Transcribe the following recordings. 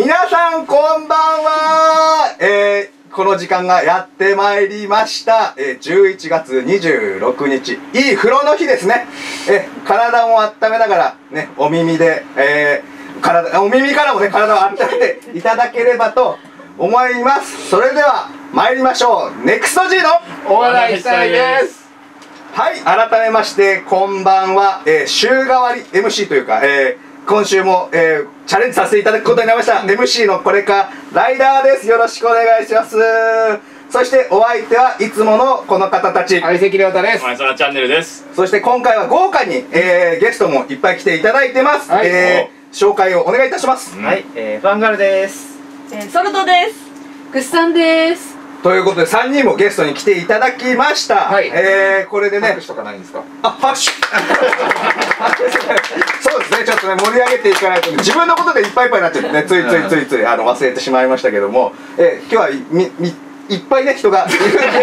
皆さんこんばんは、この時間がやってまいりました。11月26日、いい風呂の日ですね。体を温めながら、ね、お耳で、お耳からもね、体を温めていただければと思います。それでは、参りましょう。ネクスト G のお笑いしたいです。はい、改めまして、こんばんは。週替わり MC というか、今週も、チャレンジさせていただくことになりました。MC のこれかライダーです。よろしくお願いします。そしてお相手はいつものこの方たち。相席亮太です。前澤チャンネルです。そして今回は豪華に、ゲストもいっぱい来ていただいてます。はい、紹介をお願いいたします。はい、ファンガルです。ソルトです。グッサンです。ということで3人もゲストに来ていただきました。はい、これでね、拍手とかないんですか？あ、拍手。そうですね。ちょっとね盛り上げていかないと、ね、自分のことでいっぱいいっぱいになっちゃってね、つい忘れてしまいましたけども、今日はいっぱいね人がいるんで、もうなんだ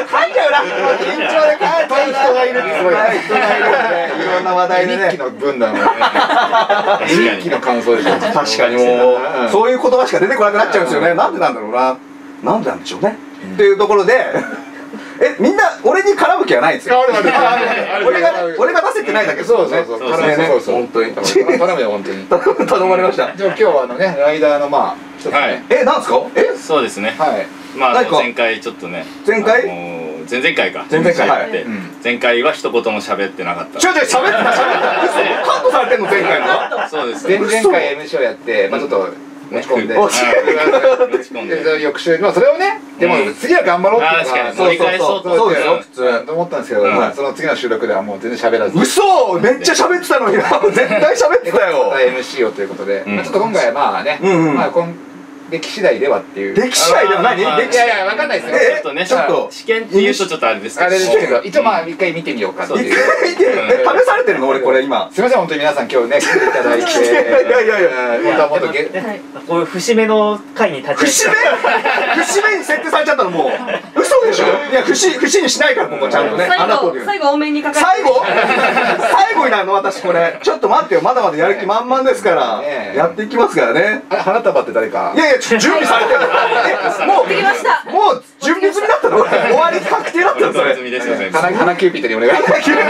ろう噛んじゃうな。緊張で噛んじゃうな。人がいるってすごい。人がいるんでいろんな話題でね。日記の分断のね。日記の感想でしょ。確かにもうそういう言葉しか出てこなくなっちゃうんですよね。なんでなんだろうな。なんでなんでしょうね。というところで、みんな俺に絡む気はないんですよ。俺が出せてないだけ。そう本当に頼むよ本当に。頼まれました。じゃあ今日はねライダーのまあ一つね。なんですか？そうですね。まあ前回ちょっとね。前回？前々回やって、前回は一言も喋ってなかった。喋った。カットされてんの前回の？そうです。前々回 MC をやって、まあちょっと。落ち込んで、翌週まあそれをね、でも次は頑張ろうってそうと思ったんですけど、その次の収録ではもう全然喋らず、嘘、めっちゃ喋ってたのに、絶対喋ってたよ。MC をということで、ちょっと今回まあね、まあ歴史代ではっていう。歴史代では何？歴史代わかんないですね。ちょっとね、ちょっと試験っていうとちょっとあれですけど、一応まあ一回見てみようかという。試されてるの俺これ今。すみません本当に皆さん今日ね来ていただいて。こういう節目の回に立ち。節目に設定されちゃったのもう嘘でしょ。いや節にしないからここちゃんとね。最後多めにかかる。最後になるの私これ。ちょっと待ってよ、まだまだやる気満々ですからやっていきますからね。花束って誰か。準備されてる。もう準備済みだったの。終わり確定だったのそれ。花キューピッドにお願い。花キューピッドに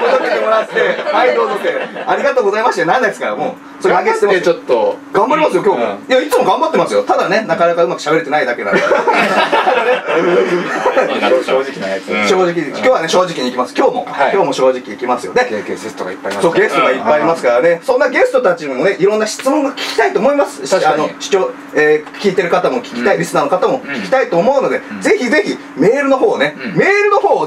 戻ってもらって、はいどうぞってありがとうございました。なんないですからもうそれ投げてちょっと頑張りますよ今日も。いやいつも頑張ってますよ。ただねなかなかうまく喋れてないだけなんで。正直なやつ。正直今日はね正直にいきます。今日も正直いきますよね。ゲストがいっぱいいます。そうゲストがいっぱいいますからね。そんなゲストたちにもねいろんな質問が聞きたいと思います。視聴。聞いてる方も聞きたい、リスナーの方も聞きたいと思うので、ぜひぜひメールの方をね、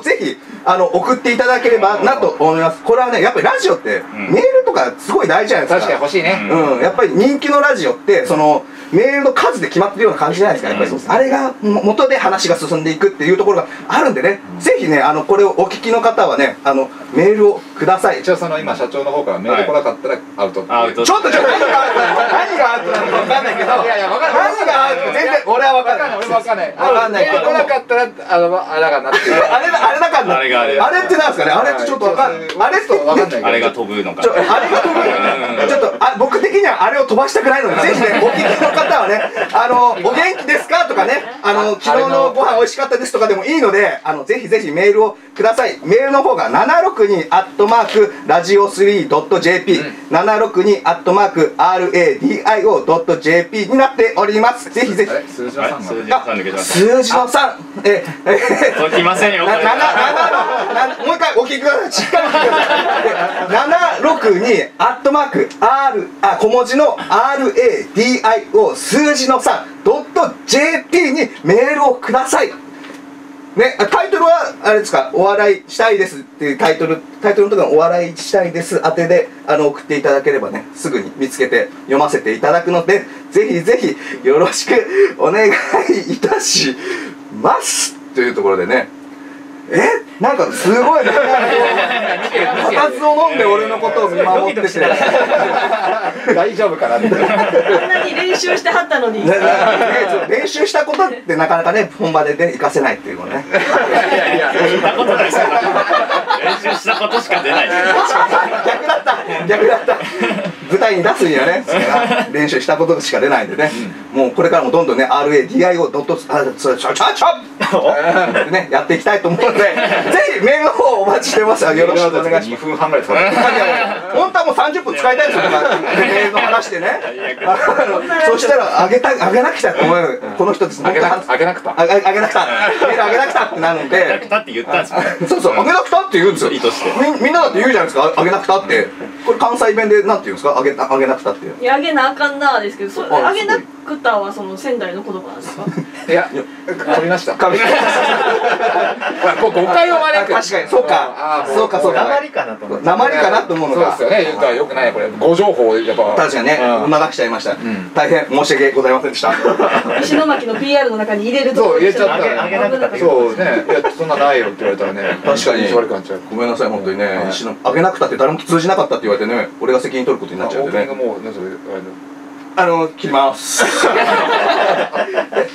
ぜひ送っていただければなと思います。これはね、やっぱりラジオってメールとかすごい大事じゃないですか。確かに欲しいね。やっぱり人気のラジオってそのメールの数で決まってるような感じじゃないですか。やっぱりあれが元で話が進んでいくっていうところがあるんでね、ぜひねこれをお聞きの方はねメールをください。一応その今社長の方からメール来なかったらアウト。ちょっと何がアウトなのか分かんないけど。何がある全然俺は分かんない。分かんないけど来なかったらあれってなんですかね。あれってちょっと分かんない。あれが飛ぶのか、ちょっと僕的にはあれを飛ばしたくないので、ぜひねお聞きの方はねお元気ですかとかね昨日のご飯美味しかったですとかでもいいのでぜひぜひメールをください。メールの方が762@radio3.jp 762@radio.jp になっております。ぜひぜひ。数字の3。届きませんよ。もう一回お聞きください。しっかりお聞きください。762@小文字の RADIO 数字の3.jp にメールをください。ね、タイトルはあれですか、お笑いしたいですっていうタイトルの時のお笑いしたいです宛てで送っていただければね、すぐに見つけて読ませていただくので、ぜひぜひよろしくお願いいたしますというところでね。なんかすごいね、固唾を飲んで俺のことを見守ってて大丈夫かなってあんなに練習してはったのに練習したことってなかなかね本場で活かせないっていうのね。いやそんなことないですよ。練習したことしか出ない。逆だった。舞台に出すにはね練習したことしか出ないんでね、もうこれからもどんどんね RADIO ドットねやっていきたいと思うので、ぜひメールの方お待ちしてます。よろしくお願いします。2分半ぐらい使って本当はもう30分使いたいですよ。メールの話でね、そしたらあげなくちゃと思う。この人ですね、あげなくたってなるんで、あげなくたって言ったんですよ。そうそう、あげなくたって言うんですよ。みんなだって言うじゃないですか、あげなくたって。これ関西弁でなんて言うんですか、あげなくたって。いや、あげなあかんなですけど、あげなくたはその仙台の言葉なんですか。いや、かみました。誤解を招く。確かに、そうか。鉛かなと思う。鉛かなと思うのが。そうですよね。言うたらよくないこれ。ご情報やっぱ。確かにね。流しちゃいました。大変申し訳ございませんでした。石巻の PR の中に入れると。そう、入れちゃった。あげなくたって。そうね。いや、そんなないよって言われたらね。確かに。ごめんなさい本当にね。あげなくたって誰も通じなかったって言われてね。俺が責任取ることになっちゃうんでね。切ります。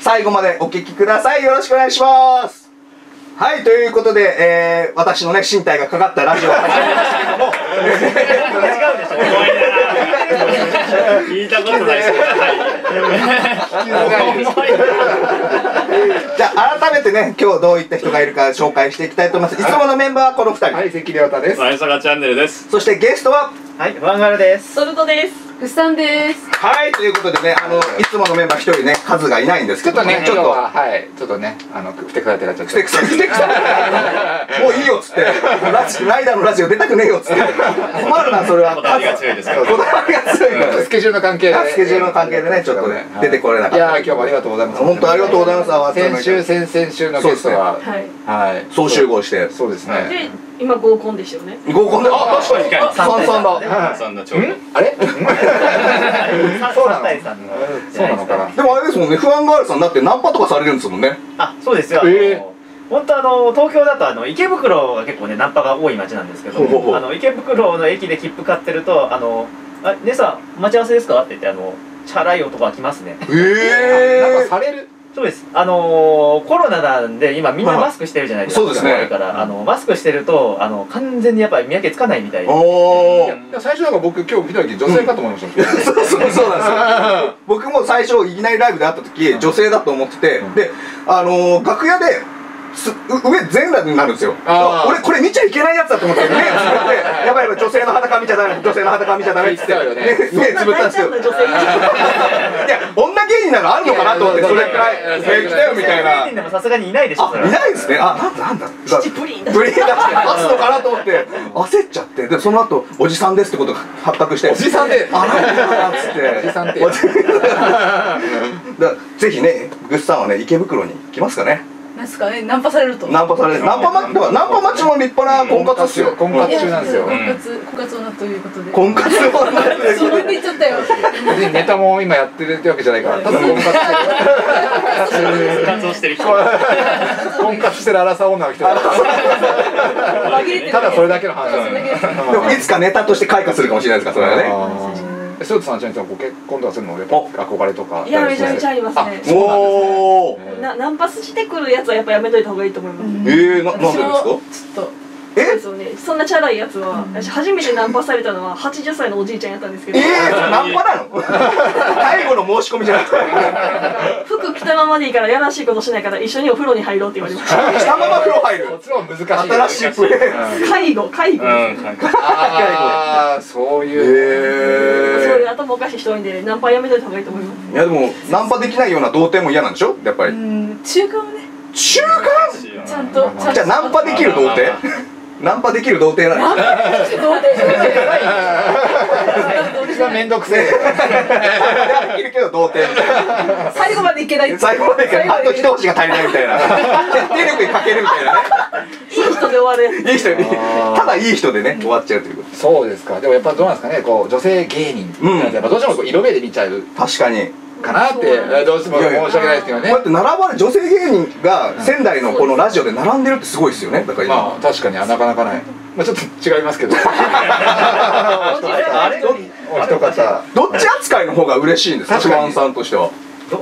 最後までお聞きください。よろしくお願いします。はい、ということで、私のね、身体がかかったラジオを始めましたけども。違うでしょ。聞いたことないです。じゃあ、改めてね、今日どういった人がいるか紹介していきたいと思います。いつものメンバーはこの2人。はい、関亮太です。前坂チャンネルです。そしてゲストは、はい、ファンガルです。ソルトです。ぐっさんです。はい、ということでね、いつものメンバー一人ね、数がいないんですけどね、ちょっとね、ふてくされてらっしゃって。もういいよっつって、ライダーのラジオ出たくねえよっつって。困るな、それは。こだわりが強いですから。こだわりが強いから。スケジュールの関係で。スケジュールの関係でね、ちょっとね、出てこれなかった。いや、今日もありがとうございます。本当ありがとうございます。先週、先々週のゲストは、はい。総集合して。そうですね。今合コンですよね。合コンで、あ、確かに。三だ。あれ？そうなのかな。でもあれですもんね。不安があるさんだってナンパとかされるんですもんね。あ、そうですよ。本当東京だと池袋が結構ねナンパが多い街なんですけど、池袋の駅で切符買ってると姉さん待ち合わせですかって言ってチャラい男が来ますね。ナンパされる。そうです。コロナなんで今みんなマスクしてるじゃないですか。そうですね。だからマスクしてると完全にやっぱり見分けつかないみたいで。最初なんか僕今日見た時女性かと思いました。そうなんですよ。僕も最初いきなりライブで会った時女性だと思ってて、で楽屋で上全裸になるんですよ。俺これ見ちゃいけないやつだと思ってね。やばいやばい、女性の裸見ちゃダメ、女性の裸見ちゃダメって言ってね、つぶったんですよ。いや、女芸人なのあるのかなと思って、それくらい来たよみたいな。芸人でもさすがにいないでしょ。いないですね。あ、なんだ。プリン出して出すのかなと思って焦っちゃって、でその後おじさんですってことが発覚して。おじさんで。あらっつって。おじさんって。ぜひね、ぐっさんはね池袋に来ますかね。ですかね、ナンパされると。ナンパ待ちも立派な婚活ですよ。婚活中なんですよ。婚活女ということで。婚活女。それで言っちゃったよ。別にネタも今やってるってわけじゃないから。ただ婚活。婚活をしてる人。婚活してるアラサー女の人。ただそれだけの話。でもいつかネタとして開花するかもしれないですから、それはね。スーツさんちなみにご結婚とかするのやっぱ憧れとか。いや、めちゃめちゃありますね。おお。ナンパしてくるやつはやっぱやめといた方がいいと思います。なんでですか？ちょっと。そんなチャラいやつは、私初めてナンパされたのは80歳のおじいちゃんやったんですけど。ナンパなの？介護の申し込みじゃなくて。服着たままでいいからやらしいことしないから一緒にお風呂に入ろうって言われました。着たまま風呂入る。もちろん難しい。新しいプレー。介護。ああ、そういう。そういう頭おかしい人多いんでナンパやめといた方がいいと思います。いやでもナンパできないような童貞も嫌なんでしょ？やっぱり。中間をね。中間？ちゃんと。じゃあナンパできる童貞？ナンパできる童貞一番めんどくせえ。できるけど童貞。最後までいけない。最後までいけない。あと一押しが足りないみたいな。決定力に欠けるみたいなね。いい人で終わる。いい人。ただいい人でね終わっちゃうということ。そうですか。でもやっぱどうなんですかね。こう女性芸人やっぱどうしてもこう色目で見ちゃう。確かに。かなってどうしても申し訳ないですけどね。こうやって並ばれ女性芸人が仙台のこのラジオで並んでるってすごいですよね。だから今確かになかなかない。まあちょっと違いますけど。お一方どっち扱いの方が嬉しいんですか？不安さんとしては。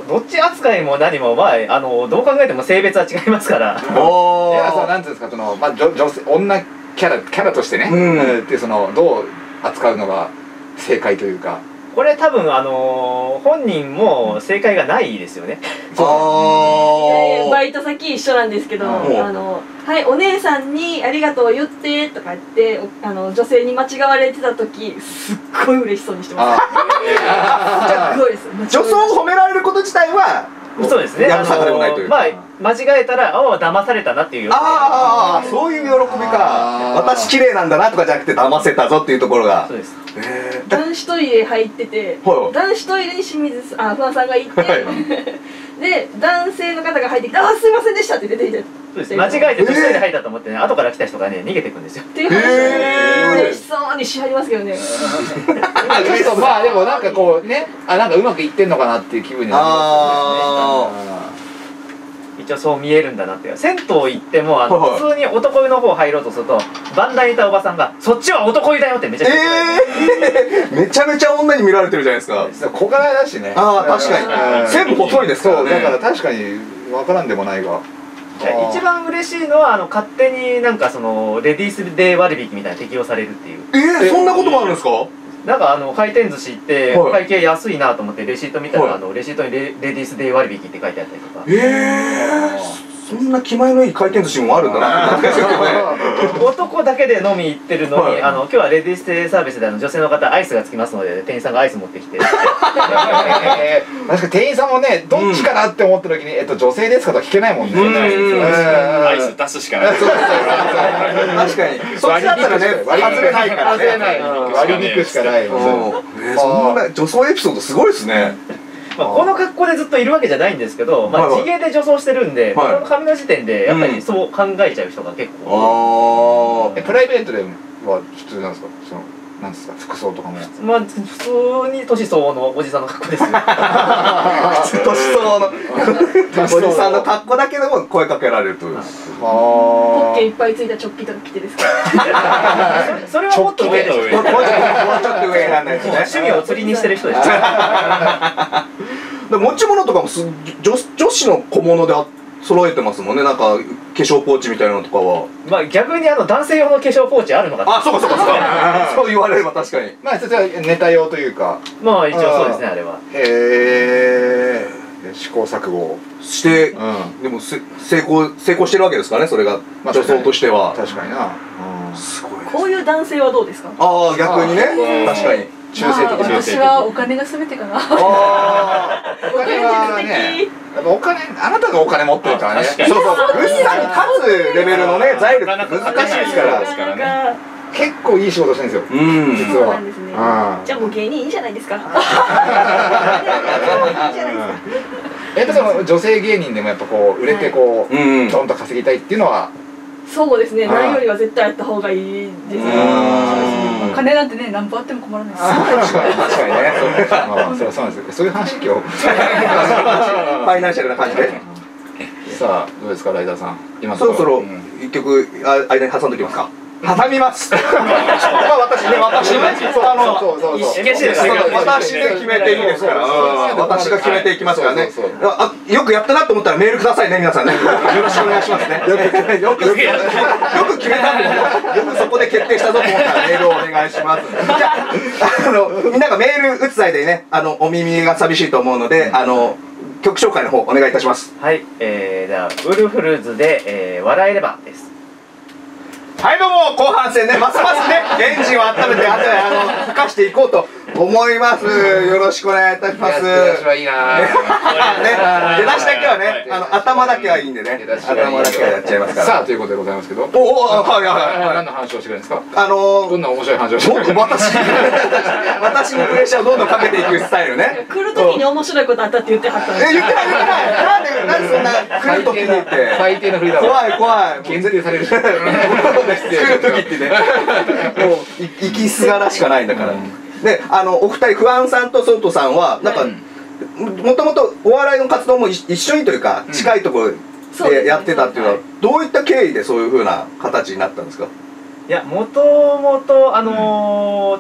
どっち扱いも何もまあどう考えても性別は違いますから。おお。いやそうなんですか、そのまあ女性女キャラとしてね。ってそのどう扱うのが。正解というか。これ多分本人も正解がないですよね。あバイト先一緒なんですけど、はい、お姉さんにありがとう言ってとか言って、女性に間違われてた時、すっごい嬉しそうにしてます。すごいです。女装を褒められること自体は。そうですね。まあ、間違えたら、ああ、騙されたなっていう。ああ、そういう喜びか。私綺麗なんだなとかじゃなくて、騙せたぞっていうところが。そうです。男子トイレ入ってて、男子トイレに清水さん、不破さんが行って。で、男性の方が入ってきて、ああ、すいませんでしたって出てきて。そうです。間違えて、女子トイレ入ったと思ってね、後から来た人がね、逃げていくんですよ。っていう話。嬉しそうにしはりますけどね。まあ、でも、なんかこうね、あ、なんかうまくいってんのかなっていう気分になりますね。一応そう見えるんだなって。銭湯行っても普通に男湯の方入ろうとすると番台にいたおばさんが「そっちは男湯だよ」ってめちゃくちゃめちゃめちゃ女に見られてるじゃないですか。小柄だしね。ああ確かに線細いですからね。だから確かに分からんでもないが、一番嬉しいのは勝手になんかそのレディースデー割引みたいな適用されるっていう。そんなこともあるんですか。なんか回転寿司行ってお会計安いなと思ってレシート見たらレシートに「レディースデー割引」って書いてあったりとか。そんな気前のいい回転寿司もあるんだな。男だけで飲み行ってるのに今日はレディースデーサービスで女性の方アイスがつきますので店員さんがアイス持ってきて。確か店員さんもねどっちかなって思った時に女性ですかとは聞けないもんね。アイス出すしかない。確かにそっちだったらね外れないからね。割り引くしかない。そんな女装エピソードすごいですね。この格好でずっといるわけじゃないんですけど、地毛で女装してるんで、この髪の時点でやっぱりそう考えちゃう人が結構。プライベートでは普通なんですか。そのなんですか服装とかも。まあ普通に年相応のおじさんの格好ですよ。年相応のおじさんの格好だけでも声かけられると。ポッケいっぱいついた直帰とか着てですか。それはもっと上です。もうちょっと上なんですね。趣味を釣りにしてる人です。持ち物とかも女子の小物で揃えてますもんね。なんか化粧ポーチみたいなのとかは。まあ逆に男性用の化粧ポーチあるのか。あ、そうかそうかそうか。そう言われれば確かに。まあそれはネタ用というか。まあ一応そうですねあれは。へえ。試行錯誤して、でも成功してるわけですからね。それが女装としては。確かにな。すごい。こういう男性はどうですか。ああ逆にね。確かに。私はお金が全てかな。お金はね、お金、あなたがお金持ってるからね。そうそう、物産に勝つレベルのね、財力難しいですから。結構いい仕事してるんですよ。実は。じゃあもう芸人いいじゃないですか。やっぱその女性芸人でもやっぱこう売れてこうドンと稼ぎたいっていうのは。そうですね。ないよりは絶対やった方がいいですね。金なんてね、何歩あっても困らないです。確かにね。まあ、それはそうなんですよ。そういう話今日。ファイナンシャルな感じで。さあ、どうですか、ライダーさん。今そろそろ一曲、間に挟んでおきますか。挟みます。ここは私ね、私ね。私で決めていいですから。私が決めていきますからね。あ、よくやったなと思ったらメールくださいね、皆さんね。よろしくお願いしますね。よく決めたんで、よくそこで決定したぞと思ったらメールをお願いします。じゃあ、みんながメール打つ際でね、お耳が寂しいと思うので、曲紹介の方お願いいたします。はい、ではウルフルズで笑えればです。はいどうも後半戦ねますますねエンジンを温めてふかしていこうと思います。よろしくお願いいたします。私はいいな。ね出だしだけはね頭だけはいいんでね頭だけはやっちゃいますから。さあということでございますけど。おおはいはい何の話をしてくれるんですか。どんな面白い話をしてくれる。私にプレッシャーをどんどんかけていくスタイルね。来る時に面白いことあったって言ってはった。言ってない。なんでそんな来る時にって最低の振りだ。怖い。減税される。来る時ってねもう行きすがらしかないんだから。でお二人フワンさんとソウトさんはなんか、もともとお笑いの活動も一緒にというか、近いところでやってたっていうのはどういった経緯でそういうふうな形になったんですか。いやもともと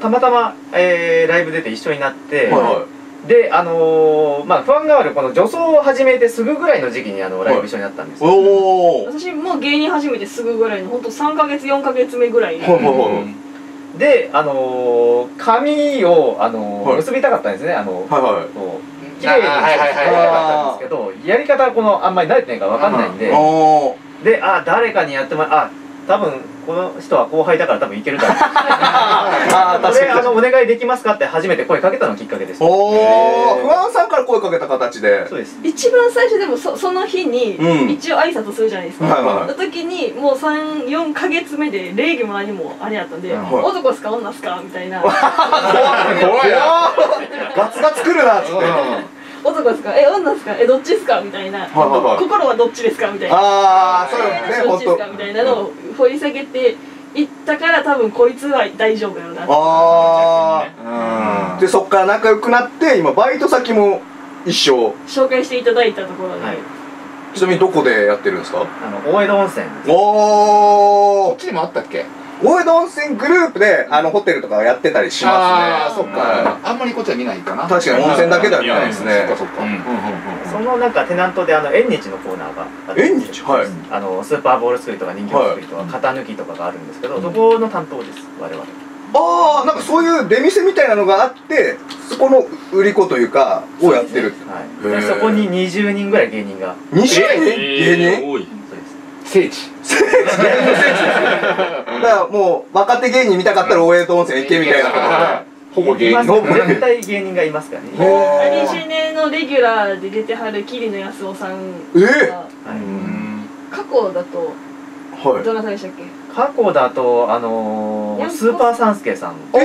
たまたま、ライブ出て一緒になって、でまあ不安があるこの女装を始めてすぐぐらいの時期にライブ一緒になったんですけど、私もう芸人始めてすぐぐらいのほんと3か月4か月目ぐらい。で、髪を、結びたかったんですね。綺麗にやりたかったんですけど、やり方このあんまり慣れてないからわかんないんで、で、あ、誰かにやってもらう、あ、多分この人は後輩だから多分いけるだろう。これお願いできますかって初めて声かけたのきっかけです。おお、不安さんから声かけた形で。そうです。一番最初でもその日に一応挨拶するじゃないですか。の時にもう3、4ヶ月目で礼儀も何もあれやったんで、男すか女すかみたいな。怖いガツガツ来るなっつって。男ですか、え、女ですか、え、どっちですかみたいな、心はどっちですかみたいな、ああ、そうね、どっちですかみたいなのを掘り下げていったから、多分こいつは大丈夫やろうなって。ああ、でそっから仲良くなって今バイト先も一緒紹介していただいたところで。ちなみにどこでやってるんですか？大江戸温泉。おお、こっちにもあったっけ？大江戸温泉グループでホテルとかやってたりしますね。あ、そっか。あんまりこっちは見ないかな。確かに温泉だけでは見ないですね。そのなんかテナントで縁日のコーナーがあって、縁日、はい、スーパーボール作りとか人形作りとか型抜きとかがあるんですけど、そこの担当です我々。ああ、なんかそういう出店みたいなのがあって、そこの売り子というかをやってる。はい。そこに20人ぐらい芸人が。20人？芸人？多い。聖地。だからもう若手芸人見たかったら大江戸温泉行けみたいなことで。ほぼ芸人。絶対芸人がいますからね。アニシネのレギュラーで出てはる桐野康夫さん。過去だとどなたでしたっけ？過去だとスーパーサンスケさん。あ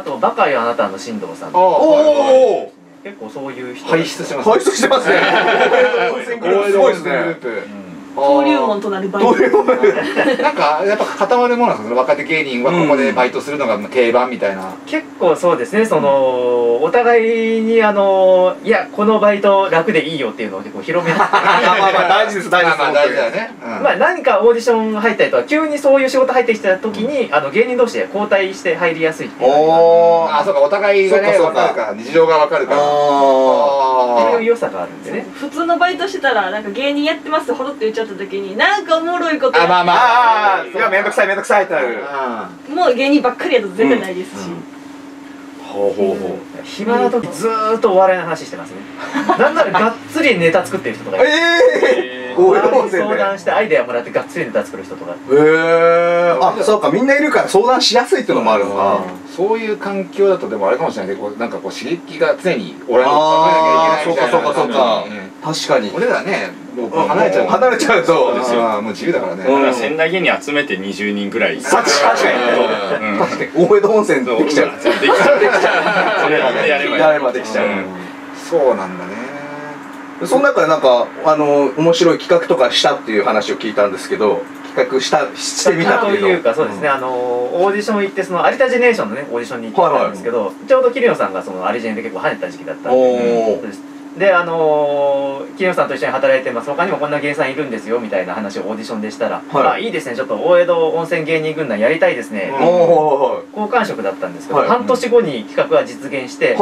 とバカよあなたの進藤さん。結構そういう人。輩出してます。輩出してますね。すごいですね。登竜門となるバイト。なんかやっぱ固まるものなんですよね。若手芸人はここでバイトするのが定番みたいな。結構そうですね。そのお互いにいやこのバイト楽でいいよっていうのを結構広め。まあまあ大事です大事です。大事だよね。まあ何かオーディション入ったりとか急にそういう仕事入ってきた時に芸人同士で交代して入りやすい。おお。あ、そうか、お互いがね分かるから日常が分かるから。そういう良さがあるんでね。普通のバイトしてたらなんか芸人やってますってほろって言っちゃう。時になんかおもろいことやって、あ、まあまあ、いや、めんどくさいめんどくさいってなる。もう芸人ばっかりやと全然ないですし、ほうほうほう、暇な時ずーっとお笑いの話してますね。なんならがっつりネタ作ってる人とか、相談してアイデアもらってがっつりネタ作る人とか。へえ、あ、そうか、みんないるから相談しやすいっていうのもあるのか。そういう環境だとでもあれかもしれないけど、なんかこう刺激が常に俺の考えなきゃいけないみたいな。そうかそうかそうか、確かに俺らね離れちゃうともう自由だからね。仙台芸人集めて20人ぐらい。確かに確かに大江戸温泉できちゃう。できちゃう。それやればできちゃう。そうなんだね。その中でなんか面白い企画とかしたっていう話を聞いたんですけど、企画してみたというか。そうですね、オーディション行って、その有田ジェネレーションのねオーディションに行ったんですけど、ちょうど桐野さんがその有田ジェネで結構跳ねた時期だったんで。で、桐野さんと一緒に働いてます、他にもこんな芸人さんいるんですよみたいな話をオーディションでしたら、あ、いいですね、ちょっと大江戸温泉芸人軍団やりたいですね、好感触だったんですけど、半年後に企画は実現して、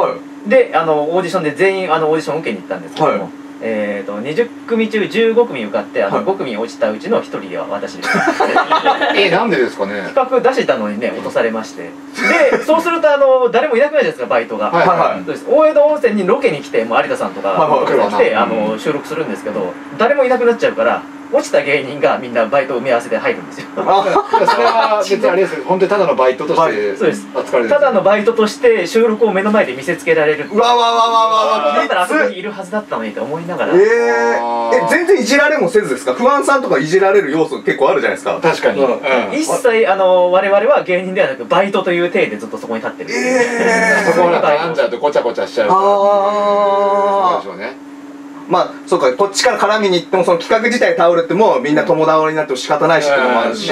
で、オーディションで全員オーディション受けに行ったんですけども、20組中15組受かって、5組落ちたうちの1人は私です。なんでですかね。企画出したのにね、落とされまして、で、そうすると誰もいなくなるじゃないですか、バイトが。大江戸温泉にロケに来て、もう有田さんとか来て収録するんですけど、誰もいなくなっちゃうから落ちた芸人がみんなバイト埋め合わせで入るんですよ。それは別にあれです、本当にただのバイトとして扱われる。ただのバイトとして収録を目の前で見せつけられる。うわわわわわわ。だったらあそこにいるはずだったのにと思いながら。全然いじられもせずですか。不安さんとかいじられる要素結構あるじゃないですか。確かに。一切我々は芸人ではなくバイトという体でずっとそこに立ってる。そこが絡んじゃうとごちゃごちゃしちゃう。ああ。そうでしょうね。まあ、そうか、こっちから絡みに行ってもその企画自体倒れてもみんな共倒れになっても仕方ないしっていうのもあるし、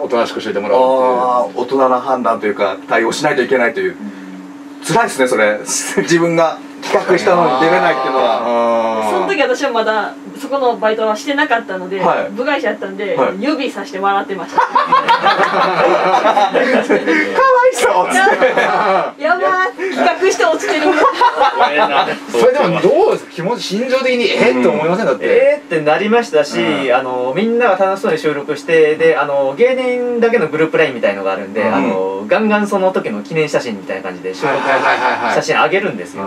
おとなしくしていてもらおうっていう、大人な判断というか対応しないといけないという、辛いですねそれ。自分が企画したのに出れないっていうのは。その時私はまだそこのバイトはしてなかったので、はい、部外者やったんで、はい、指さして笑ってました。かわいそう。やばー、企画して落ちてる。それでもどうですか、気持ち、心情的にって思いませんだって。ってなりましたし、みんなが楽しそうに収録して、で、芸人だけのグループLINEみたいのがあるんで、ガンガンその時の記念写真みたいな感じで収録写真あげるんですよ。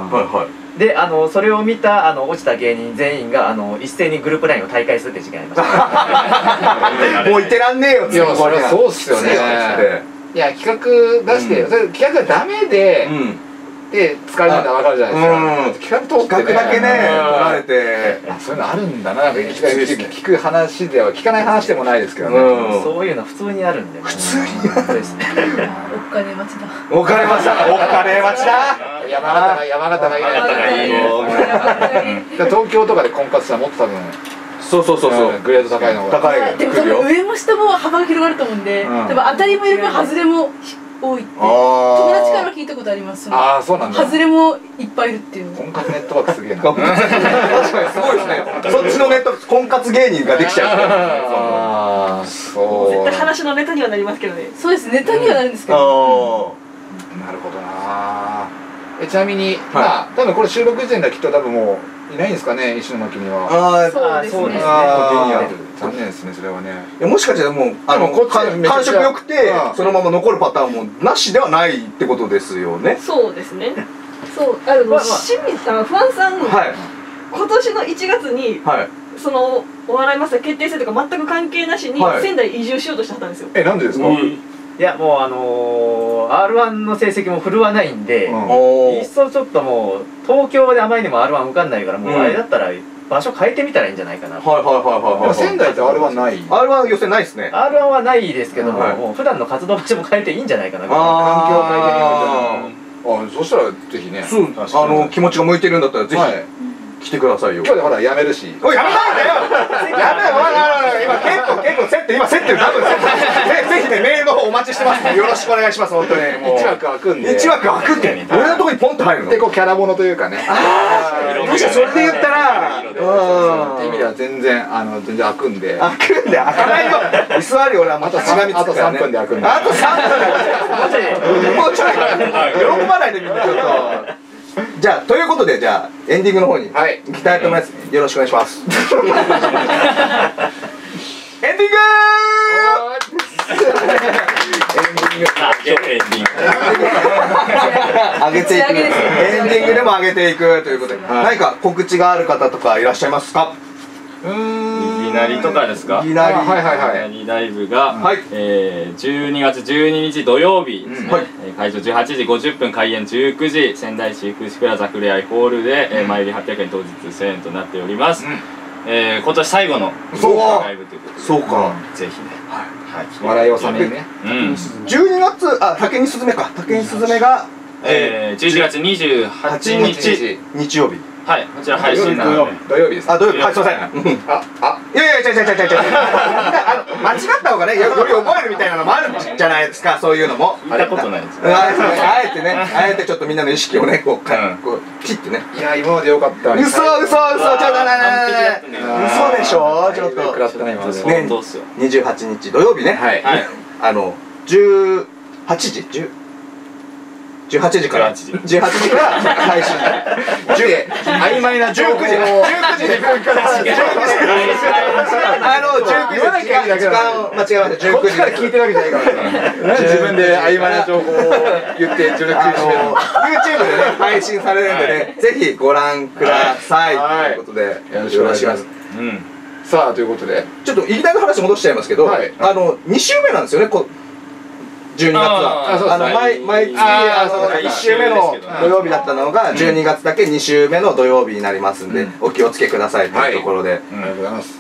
で、それを見た落ちた芸人全員が一斉にグループLINEを退会するって時間ありました。もういてらんねえよっていうのはそうっすよね。いや、企画出して、企画がダメで、で疲れるのが分かるじゃないですか。企画通ってだけね、取られて、そういうのあるんだな。聞く話では聞かない話でもないですけどね。そういうの普通にあるんで。普通にあるですね。お金待ちだ。お金待ちだ。お金待ちだ。山形がいない。東京とかで婚活したらもっと多分。そうグレード高いのが。でもその上も下も幅が広がると思うんで、多分当たりもいる分外れも。多いって友達から聞いたことあります。外れもいっぱいいるっていう。婚活ネットワークすげえな。確かにすごいですね。そっちのネット婚活芸人ができちゃう。絶対話のネタにはなりますけどね。そうです、ネタにはなるんですけど。なるほどな。ちなみにまあ多分これ収録時点ではきっと多分もういないんですかね、石巻には。そうですね。残念ですね、それはね。もしかしたらもう感触良くてそのまま残るパターンもなしではないってことですよね。そうですね。そう、清水さん、ファンさん、今年の1月にそのお笑いマスター決定戦とか全く関係なしに仙台移住しようとしてはったんですよ。なんでですか？いや、もうR1 の成績も振るわないんで、いっそちょっともう東京であまりにも R1 受かんないから、もうあれだったら場所変えてみたらいいんじゃないかな。仙台って R1 ない？ R1 予選ないですね。 R1 はないですけども、もう普段の活動場所も変えていいんじゃないかな。環境を変えてみよう。そしたらぜひね、気持ちが向いてるんだったらぜひ来てくださいよ。今日でほらやめるし。おい、やめないでよ。やめない。今結構競って、今競ってる。ぜひね、メールの方お待ちしてますのでよろしくお願いします。本当に1枠開くんで。1枠開くんで俺のとこにポンと入るので、こうキャラものというかね。もしそれで言ったらって意味では全然開くんで。開かないよ。椅子あるよ。俺はまたしがみつくからね。あと3分で開くんで。あと3分で。もうちょい喜ばないでみんなちょっと。じゃあ、ということで、じゃあエンディングの方に行きたいと思います。よろしくお願いします。エンディング上げていく。エンディングでも上げていくということで、何か告知がある方とかいらっしゃいますか？いぎなりとかですか？いぎなり、ライブが12月12日土曜日ですね。会場18時50分、開演19時、仙台市福祉プラザふれあいホールで前売り800円、当日1000円となっております。今年最後のライブということで、そうか、ぜひね、笑いを収めるね。12月、竹にすずめか、竹にすずめが11月28日日曜日。はい、こちら配信土曜日です。あ、土曜日、はい、すいません。いや、間違った方がね、より覚えるみたいなのもあるじゃないですか、そういうのも。聞いたことないです。あえてね、ちょっとみんなの意識をね、こう、切ってね。いや、今までよかった。嘘、ちょっとね、嘘でしょ、ちょっと。食らったね、今まで。ね、28日土曜日ね、18時から配信。曖昧な19時。こっちから聞いてるわけじゃないから。自分で曖昧な情報を言って16時締め。YouTube でね配信されるんでね、ぜひご覧くださいということでよろしくお願いします。さあ、ということでちょっと言いたい話戻しちゃいますけど、2週目なんですよね。12月は毎月1週目の土曜日だったのが12月だけ2週目の土曜日になりますんで、お気をつけくださいというところで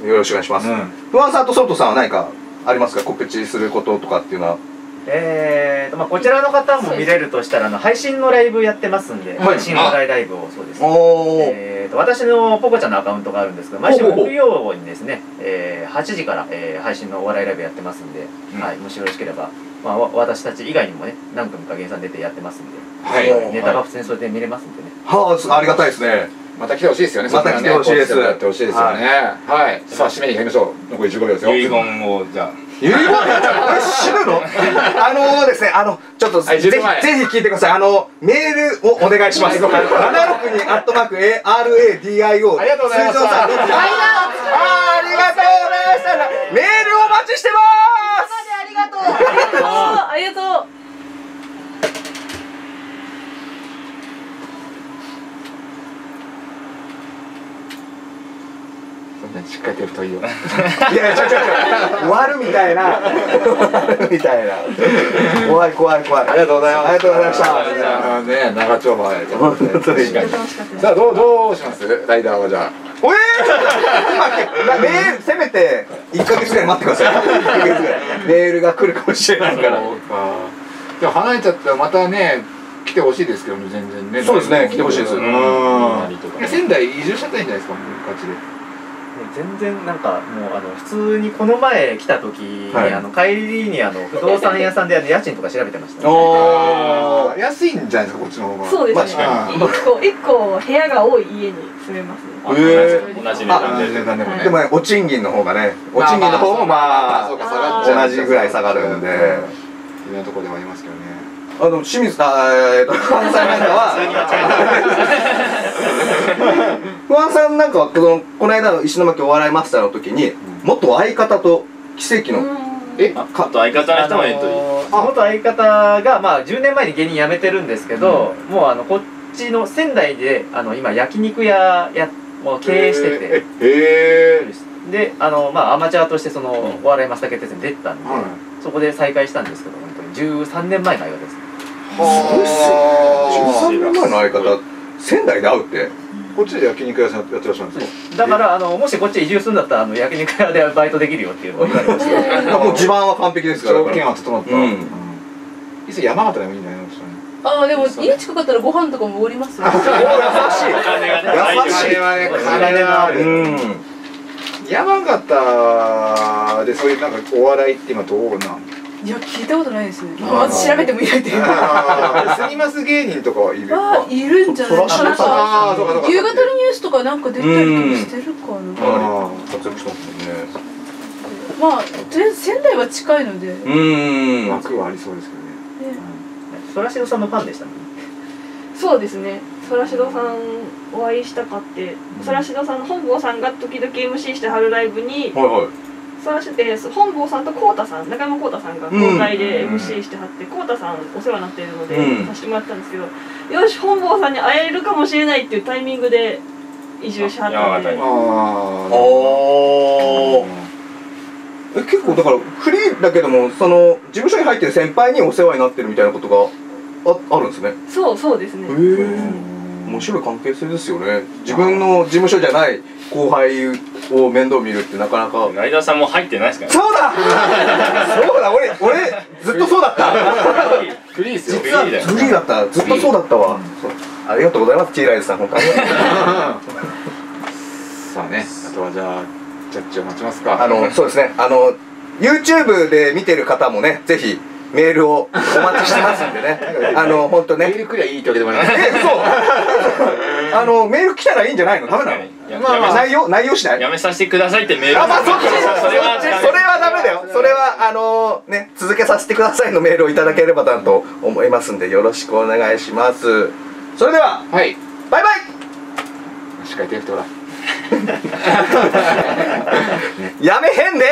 よろしくお願いします。不安さんとソルトさんは何かありますか、告知することとかっていうのは。こちらの方も見れるとしたら配信のライブやってますんで、配信のライブを。そうです、私のポコちゃんのアカウントがあるんですけど、毎週木曜にですね8時から配信のお笑いライブやってますんで、もしよろしければ。まあ、私たち以外にもね、何組か芸人さん出てやってますんで、ネタが普通にそれで見れますんでね。ありがたいですね。また来てほしいですよね。また来てほしいです。やってほしいですよね。はい。さあ締めに入りましょう。残り15秒ですよ。遺言をじゃあ。遺言？死ぬの？ですね、ちょっとぜひぜひ聞いてください。メールをお願いします。762@ARADIO。ありがとうございます。ありがとうございます。メールをお待ちしてます。ありがとう。ありがとう。しっかり手太いよ。いや終わるみたいな。怖い怖い怖い。ありがとうございます。ありがとうございました。ね長丁場やけど。本当に。さあどうしますライダーはじゃあ。せめて1ヶ月ぐらい待ってください。1ヶ月ぐらい。メールが来るかもしれないから。でも離れちゃったらまたね。来てほしいですけどね全然ね。そうですね来てほしいです。仙台移住しちゃったんじゃないですかガチで。全然なんかもう普通にこの前来た時に帰りに不動産屋さんで家賃とか調べてました。ああ安いんじゃないですかこっちの方が。そうですね。1個部屋が多い家に住めます。同じ値段でもね。でもねお賃金の方がねお賃金の方もまあ同じぐらい下がるんで。いろんなとこではありますけどね。清水さん関西なんかは。不安さんなんかはこの間の石巻お笑いマスターの時に元相方と奇跡の元相方がまあ10年前に芸人辞めてるんですけど、もうこっちの仙台で今焼肉屋を経営してて、でまあアマチュアとしてそのお笑いマスター決定戦に出てたんで、そこで再会したんですけど、本当に13年前の相方です。すごいっすよ。13年前の相方仙台で会うって。こっちで焼肉屋さんやってらっしゃるんですか。だからもしこっち移住するんだったら焼肉屋でバイトできるよっていうのを言われました。もう地盤は完璧ですから。条件は整った。いつ山形でもいいんじゃないですかね。ああでも家近かったらご飯とかもおりますよ。優しい。優しいはね金がある。山形でそういうなんかお笑いって今どうなん。いや聞いたことないですね。まず調べてもいないというか。すみます芸人とかいる。いるんじゃないかな。夕方のニュースとかなんか出たりとかしてるかな。活躍してますね。まあとりあえず仙台は近いので。枠はありそうですけどね。ソラシドさんのファンでしたね。そうですね。ソラシドさんお会いしたかって、ソラシドさんの本郷さんが時々 MC してはるライブに。本坊さんと浩太さん、中山浩太さんが交代で MC してはって、浩太さんお世話になっているのでさせてもらったんですけど、よし本坊さんに会えるかもしれないっていうタイミングで移住しはったんで。結構だからフリーだけども、その事務所に入ってる先輩にお世話になってるみたいなことが あるんですね。そうですね。面白い関係性ですよね。自分の事務所じゃない後輩を面倒見るってなかなか。ライダーさんも入ってないですから。そうだ。そうだ。俺ずっとそうだった。フリーですよ。実はフリーだった。ずっとそうだったわ。ありがとうございます。Tライダーさん本当に。さあね。あとはじゃあジャッジを待ちますか。そうですね。YouTube で見てる方もね、ぜひ。メールをお待ちしてますんでね。本当ね。メール来りゃいいってわけでもない。そう。メール来たらいいんじゃないの？ダメなの？まあ内容しない。やめさせてくださいってメール。あ、まあそっち。それはダメだよ。それはね続けさせてくださいのメールをいただければなと思いますんでよろしくお願いします。それでは。はい。バイバイ。しっかり手振ってほら。やめへんで。